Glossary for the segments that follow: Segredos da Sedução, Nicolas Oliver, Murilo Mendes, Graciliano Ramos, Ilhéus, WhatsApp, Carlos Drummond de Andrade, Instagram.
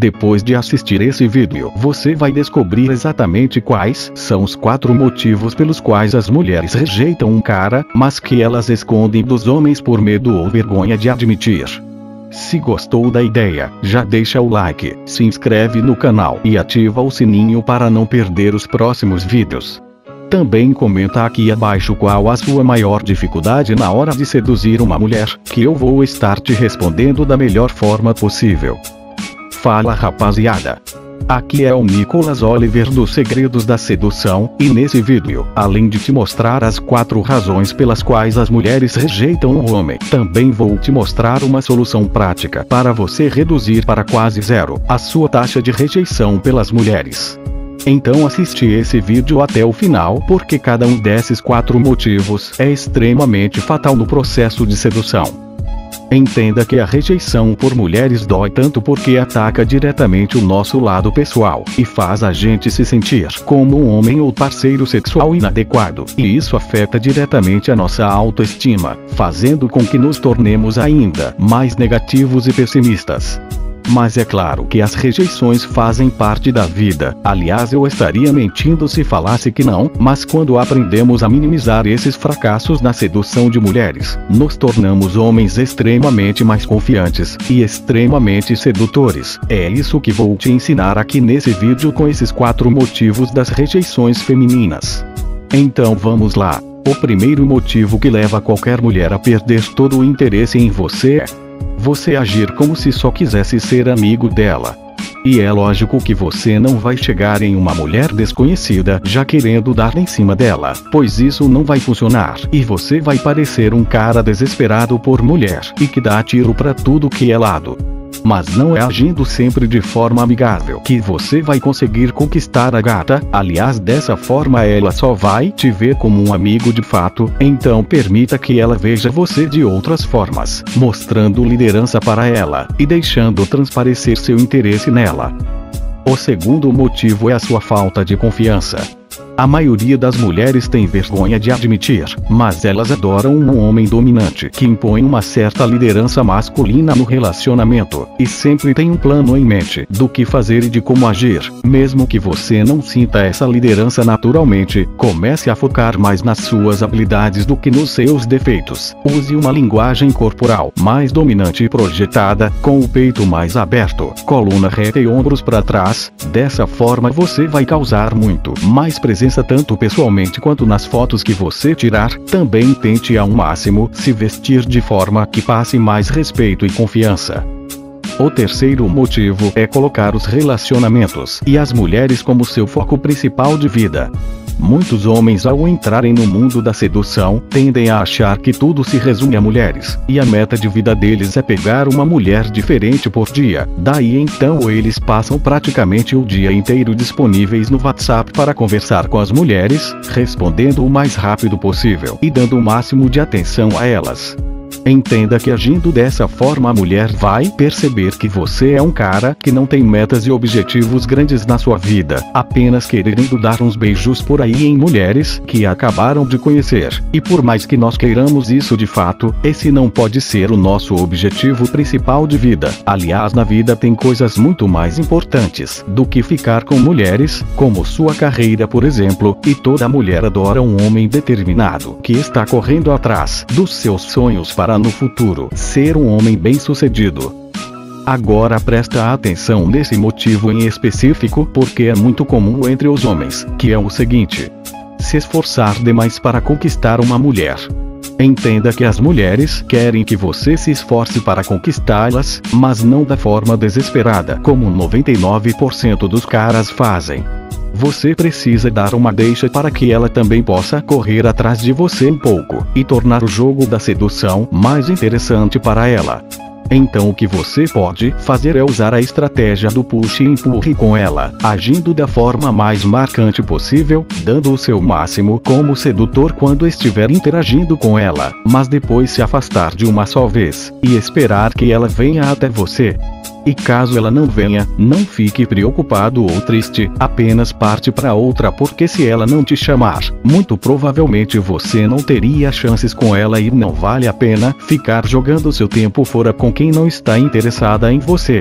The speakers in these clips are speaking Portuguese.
Depois de assistir esse vídeo, você vai descobrir exatamente quais são os 4 motivos pelos quais as mulheres rejeitam um cara, mas que elas escondem dos homens por medo ou vergonha de admitir. Se gostou da ideia, já deixa o like, se inscreve no canal e ativa o sininho para não perder os próximos vídeos. Também comenta aqui abaixo qual a sua maior dificuldade na hora de seduzir uma mulher, que eu vou estar te respondendo da melhor forma possível. Fala rapaziada! Aqui é o Nicolas Oliver dos Segredos da Sedução, e nesse vídeo, além de te mostrar as 4 razões pelas quais as mulheres rejeitam o homem, também vou te mostrar uma solução prática para você reduzir para quase zero a sua taxa de rejeição pelas mulheres. Então assiste esse vídeo até o final, porque cada um desses 4 motivos é extremamente fatal no processo de sedução. Entenda que a rejeição por mulheres dói tanto porque ataca diretamente o nosso lado pessoal, e faz a gente se sentir como um homem ou parceiro sexual inadequado, e isso afeta diretamente a nossa autoestima, fazendo com que nos tornemos ainda mais negativos e pessimistas. Mas é claro que as rejeições fazem parte da vida, aliás eu estaria mentindo se falasse que não, mas quando aprendemos a minimizar esses fracassos na sedução de mulheres, nos tornamos homens extremamente mais confiantes, e extremamente sedutores. É isso que vou te ensinar aqui nesse vídeo com esses 4 motivos das rejeições femininas. Então vamos lá. O primeiro motivo que leva qualquer mulher a perder todo o interesse em você é você agir como se só quisesse ser amigo dela. E é lógico que você não vai chegar em uma mulher desconhecida já querendo dar em cima dela, pois isso não vai funcionar, e você vai parecer um cara desesperado por mulher, e que dá tiro pra tudo que é lado. Mas não é agindo sempre de forma amigável que você vai conseguir conquistar a gata, aliás dessa forma ela só vai te ver como um amigo de fato, então permita que ela veja você de outras formas, mostrando liderança para ela, e deixando transparecer seu interesse nela. O segundo motivo é a sua falta de confiança. A maioria das mulheres tem vergonha de admitir, mas elas adoram um homem dominante que impõe uma certa liderança masculina no relacionamento, e sempre tem um plano em mente do que fazer e de como agir. Mesmo que você não sinta essa liderança naturalmente, comece a focar mais nas suas habilidades do que nos seus defeitos. Use uma linguagem corporal mais dominante e projetada, com o peito mais aberto, coluna reta e ombros para trás. Dessa forma você vai causar muito mais presença tanto pessoalmente quanto nas fotos que você tirar. Também tente ao máximo se vestir de forma que passe mais respeito e confiança. O terceiro motivo é colocar os relacionamentos e as mulheres como seu foco principal de vida. Muitos homens, ao entrarem no mundo da sedução, tendem a achar que tudo se resume a mulheres, e a meta de vida deles é pegar uma mulher diferente por dia. Daí então eles passam praticamente o dia inteiro disponíveis no WhatsApp para conversar com as mulheres, respondendo o mais rápido possível e dando o máximo de atenção a elas. Entenda que agindo dessa forma a mulher vai perceber que você é um cara que não tem metas e objetivos grandes na sua vida, apenas querendo dar uns beijos por aí em mulheres que acabaram de conhecer, e por mais que nós queiramos isso de fato, esse não pode ser o nosso objetivo principal de vida. Aliás, na vida tem coisas muito mais importantes do que ficar com mulheres, como sua carreira por exemplo, e toda mulher adora um homem determinado que está correndo atrás dos seus sonhos para no futuro ser um homem bem-sucedido. Agora presta atenção nesse motivo em específico, porque é muito comum entre os homens, que é o seguinte: se esforçar demais para conquistar uma mulher. Entenda que as mulheres querem que você se esforce para conquistá-las, mas não da forma desesperada como 99% dos caras fazem. Você precisa dar uma deixa para que ela também possa correr atrás de você um pouco, e tornar o jogo da sedução mais interessante para ela. Então o que você pode fazer é usar a estratégia do puxe e empurre com ela, agindo da forma mais marcante possível, dando o seu máximo como sedutor quando estiver interagindo com ela, mas depois se afastar de uma só vez, e esperar que ela venha até você. E caso ela não venha, não fique preocupado ou triste, apenas parte para outra, porque se ela não te chamar, muito provavelmente você não teria chances com ela e não vale a pena ficar jogando seu tempo fora com quem não está interessada em você.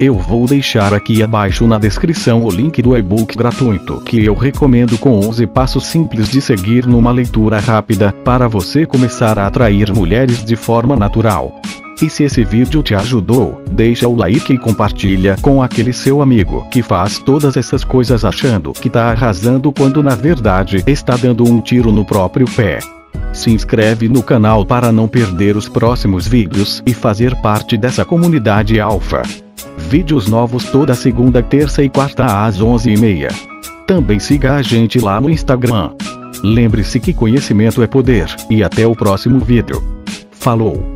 Eu vou deixar aqui abaixo na descrição o link do e-book gratuito que eu recomendo com 11 passos simples de seguir numa leitura rápida, para você começar a atrair mulheres de forma natural. E se esse vídeo te ajudou, deixa o like e compartilha com aquele seu amigo que faz todas essas coisas achando que tá arrasando quando na verdade está dando um tiro no próprio pé. Se inscreve no canal para não perder os próximos vídeos e fazer parte dessa comunidade alfa. Vídeos novos toda segunda, terça e quarta às 11h30. Também siga a gente lá no Instagram. Lembre-se que conhecimento é poder, e até o próximo vídeo. Falou!